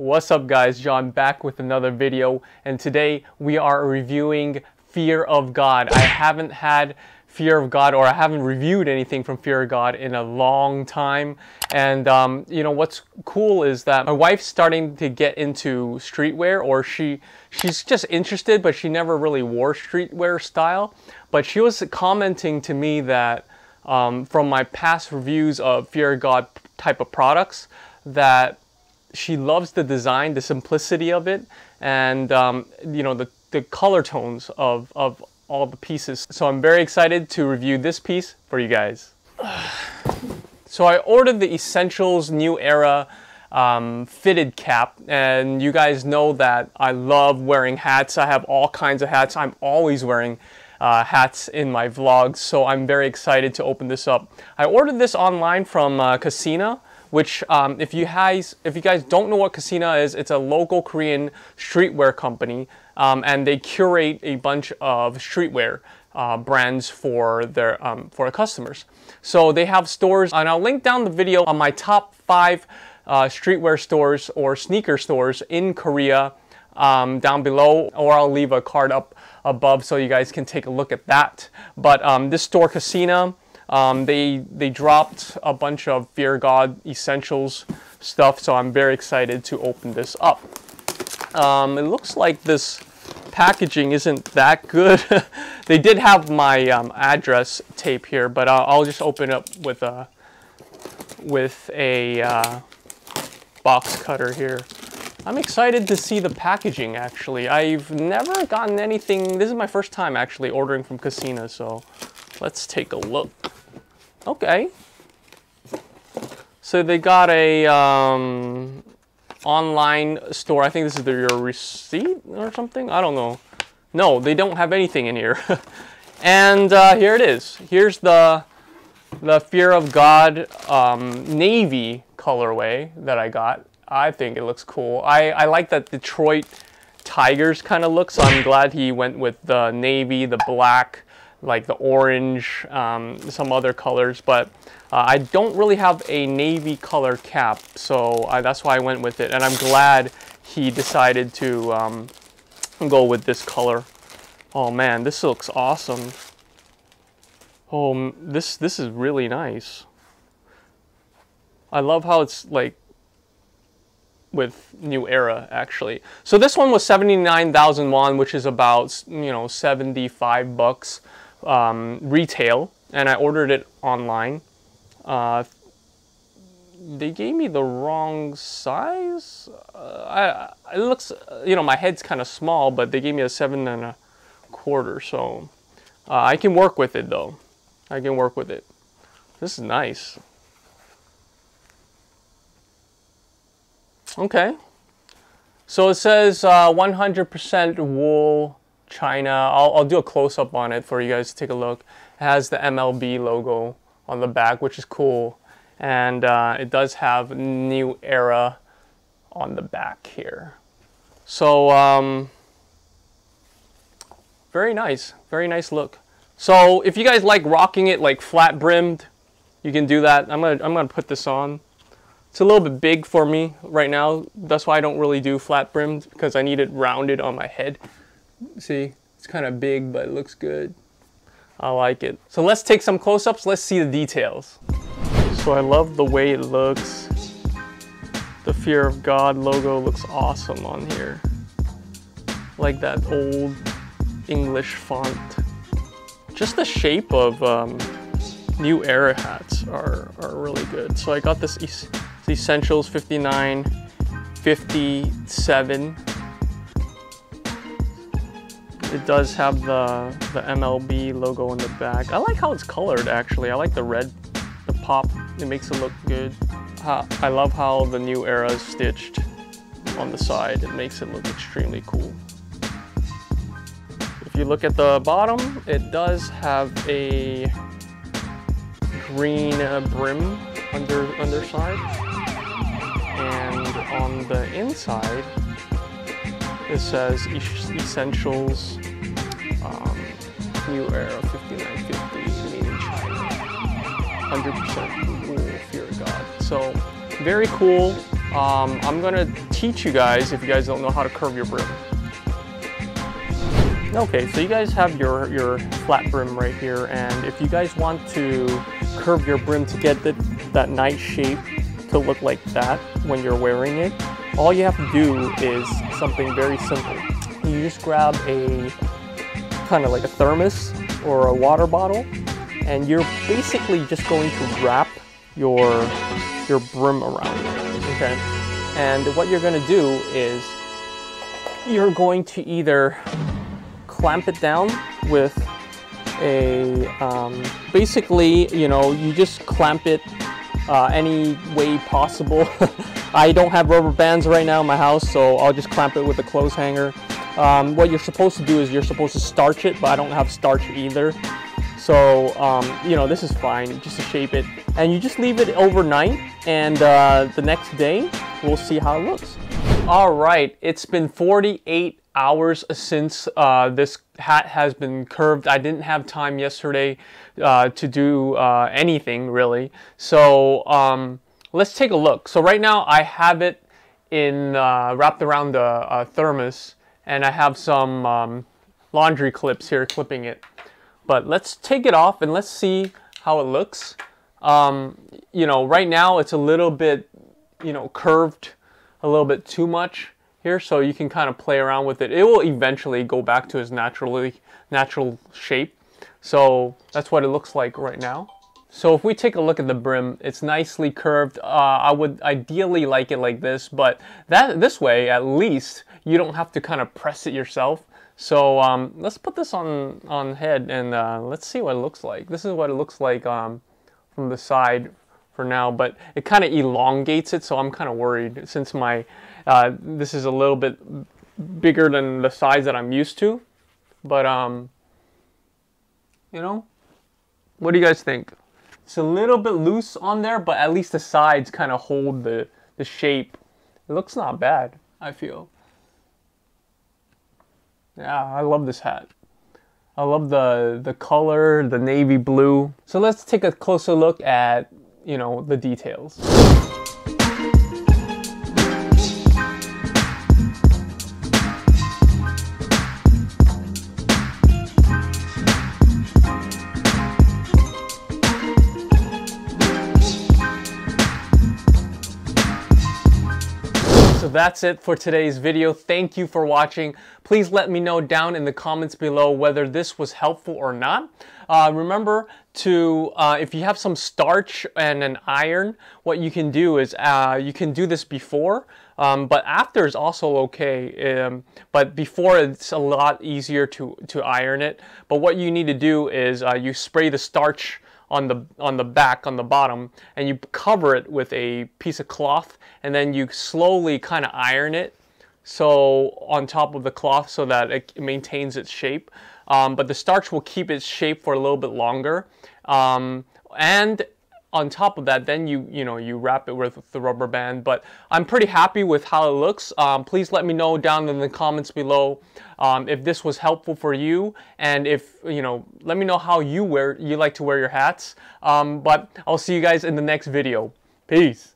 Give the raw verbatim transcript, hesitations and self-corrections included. What's up guys, John back with another video, and today we are reviewing Fear of God. I haven't had Fear of God, or I haven't reviewed anything from Fear of God in a long time. And um, you know what's cool is that my wife's starting to get into streetwear, or she she's just interested, but she never really wore streetwear style. But she was commenting to me that um, from my past reviews of Fear of God type of products, that she loves the design, the simplicity of it, and um, you know the the color tones of of all the pieces. So I'm very excited to review this piece for you guys. So I ordered the Essentials New Era um, fitted cap, and you guys know that I love wearing hats. I have all kinds of hats. I'm always wearing uh, hats in my vlogs, so I'm very excited to open this up. I ordered this online from uh, Kasina, which um, if you guys if you guys don't know what Kasina is, it's a local Korean streetwear company, um, and they curate a bunch of streetwear uh, brands for their um, for their customers. So they have stores, and I'll link down the video on my top five uh, streetwear stores or sneaker stores in Korea um, down below, or I'll leave a card up above so you guys can take a look at that. But um, this store, Kasina. Um, they they dropped a bunch of Fear of God Essentials stuff, so I'm very excited to open this up. Um, it looks like this packaging isn't that good. They did have my um, address tape here, but I'll, I'll just open it up with a with a uh, box cutter here. I'm excited to see the packaging. Actually, I've never gotten anything. This is my first time actually ordering from Kasina, so let's take a look. Okay, so they got a um, online store. I think this is their receipt or something. I don't know. No, they don't have anything in here. And uh, here it is. Here's the the Fear of God um, navy colorway that I got. I think it looks cool. I, I like that Detroit Tigers kind of look, so I'm glad he went with the navy, the black, like the orange, um, some other colors, but uh, I don't really have a navy color cap, so I, that's why I went with it, and I'm glad he decided to um, go with this color. Oh man, this looks awesome. Oh, this, this is really nice. I love how it's like with New Era, actually. So this one was seventy-nine thousand won, which is about, you know, seventy-five bucks. Um, retail, and I ordered it online. Uh, they gave me the wrong size. Uh, I, it looks, you know, my head's kind of small, but they gave me a seven and a quarter, so uh, I can work with it though. I can work with it. This is nice. Okay, so it says one hundred percent uh, wool. China. I'll, I'll do a close-up on it for you guys to take a look. It has the M L B logo on the back, which is cool, and uh, it does have New Era on the back here. So um, very nice, very nice look. So if you guys like rocking it like flat brimmed, you can do that. I'm gonna I'm gonna put this on. It's a little bit big for me right now. That's why I don't really do flat brimmed, because I need it rounded on my head. See, it's kind of big, but it looks good. I like it. So let's take some close-ups. Let's see the details. So I love the way it looks. The Fear of God logo looks awesome on here. Like that old English font. Just the shape of um, New Era hats are, are really good. So I got this Essentials fifty-nine fifty-seven. It does have the, the M L B logo on the back. I like how it's colored, actually. I like the red, the pop. It makes it look good. Uh, I love how the New Era is stitched on the side. It makes it look extremely cool. If you look at the bottom, it does have a green uh, brim under underside. And on the inside, it says Essentials um, New Era fifty-nine fifty, made in China, one hundred percent Fear of God. So very cool. Um, I'm going to teach you guys if you guys don't know how to curve your brim. Okay, so you guys have your, your flat brim right here, and if you guys want to curve your brim to get the, that nice shape to look like that when you're wearing it, all you have to do is something very simple. You just grab a kind of like a thermos or a water bottle, and you're basically just going to wrap your, your brim around it, okay? And what you're gonna do is you're going to either clamp it down with a, um, basically, you know, you just clamp it uh, any way possible. I don't have rubber bands right now in my house, so I'll just clamp it with a clothes hanger. Um, what you're supposed to do is you're supposed to starch it, but I don't have starch either. So, um, you know, this is fine, just to shape it. And you just leave it overnight, and uh, the next day, we'll see how it looks. All right, it's been forty-eight hours since uh, this hat has been curved. I didn't have time yesterday uh, to do uh, anything, really. So, um, let's take a look. So right now, I have it in uh, wrapped around a, a thermos, and I have some um, laundry clips here clipping it. But let's take it off and let's see how it looks. Um, you know, right now it's a little bit, you know, curved a little bit too much here, so you can kind of play around with it. It will eventually go back to its naturally natural shape. So that's what it looks like right now. So if we take a look at the brim, it's nicely curved. Uh, I would ideally like it like this, but that this way at least you don't have to kind of press it yourself. So um, let's put this on, on head and uh, let's see what it looks like. This is what it looks like um, from the side for now, but it kind of elongates it, so I'm kind of worried since my uh, this is a little bit bigger than the size that I'm used to. But, um, you know, what do you guys think? It's a little bit loose on there, but at least the sides kind of hold the, the shape. It looks not bad, I feel. Yeah, I love this hat. I love the, the color, the navy blue. So let's take a closer look at, you know, the details. That's it for today's video. Thank you for watching. Please let me know down in the comments below whether this was helpful or not. Uh, remember to, uh, if you have some starch and an iron, what you can do is uh, you can do this before, um, but after is also okay. Um, but before it's a lot easier to, to iron it. But what you need to do is uh, you spray the starch on the on the back, on the bottom, and you cover it with a piece of cloth, and then you slowly kind of iron it so on top of the cloth so that it maintains its shape. Um, but the starch will keep its shape for a little bit longer. Um, and on top of that, then you you know you wrap it with the rubber band. But I'm pretty happy with how it looks. Um, please let me know down in the comments below um, if this was helpful for you, and if you know, let me know how you wear you like to wear your hats. Um, but I'll see you guys in the next video. Peace.